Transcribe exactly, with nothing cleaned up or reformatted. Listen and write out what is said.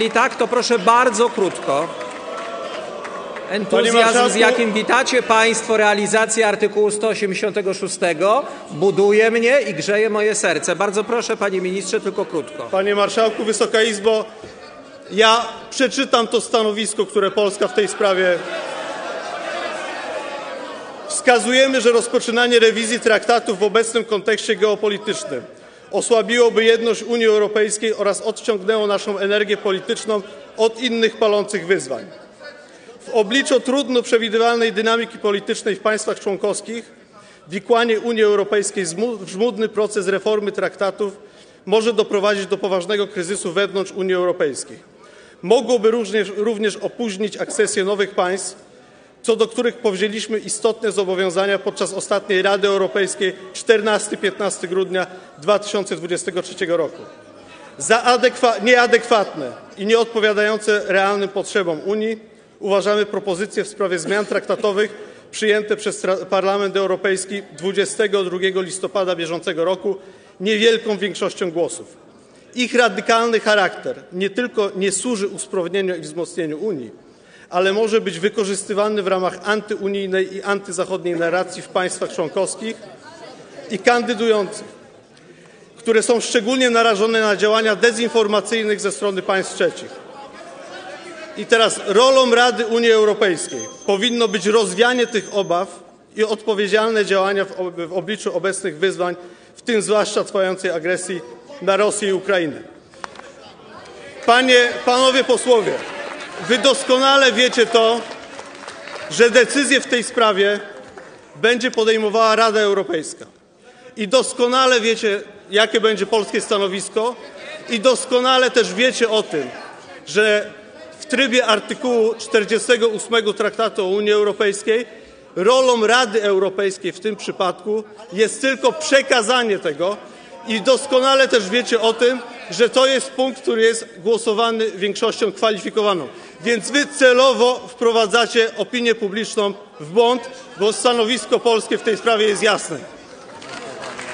Jeśli tak, to proszę bardzo krótko. Entuzjazm, z jakim witacie Państwo realizację artykułu sto osiemdziesiątego szóstego buduje mnie i grzeje moje serce. Bardzo proszę, Panie Ministrze, tylko krótko. Panie Marszałku, Wysoka Izbo, ja przeczytam to stanowisko, które Polska w tej sprawie... Wskazujemy, że rozpoczynanie rewizji traktatów w obecnym kontekście geopolitycznym osłabiłoby jedność Unii Europejskiej oraz odciągnęło naszą energię polityczną od innych palących wyzwań. W obliczu trudno przewidywalnej dynamiki politycznej w państwach członkowskich wikłanie Unii Europejskiej w żmudny proces reformy traktatów może doprowadzić do poważnego kryzysu wewnątrz Unii Europejskiej. Mogłoby również, również opóźnić akcesję nowych państw, co do których powzięliśmy istotne zobowiązania podczas ostatniej Rady Europejskiej czternastego do piętnastego grudnia dwa tysiące dwudziestego trzeciego roku. Za nieadekwatne i nieodpowiadające realnym potrzebom Unii uważamy propozycje w sprawie zmian traktatowych przyjęte przez Parlament Europejski dwudziestego drugiego listopada bieżącego roku niewielką większością głosów. Ich radykalny charakter nie tylko nie służy usprawnieniu i wzmocnieniu Unii, ale może być wykorzystywany w ramach antyunijnej i antyzachodniej narracji w państwach członkowskich i kandydujących, które są szczególnie narażone na działania dezinformacyjnych ze strony państw trzecich. I teraz rolą Rady Unii Europejskiej powinno być rozwianie tych obaw i odpowiedzialne działania w obliczu obecnych wyzwań, w tym zwłaszcza trwającej agresji na Rosję i Ukrainę. Panie, panowie posłowie, Wy doskonale wiecie to, że decyzję w tej sprawie będzie podejmowała Rada Europejska. I doskonale wiecie, jakie będzie polskie stanowisko. I doskonale też wiecie o tym, że w trybie artykułu czterdziestego ósmego Traktatu o Unii Europejskiej rolą Rady Europejskiej w tym przypadku jest tylko przekazanie tego. I doskonale też wiecie o tym, że to jest punkt, który jest głosowany większością kwalifikowaną. Więc wy celowo wprowadzacie opinię publiczną w błąd, bo stanowisko polskie w tej sprawie jest jasne.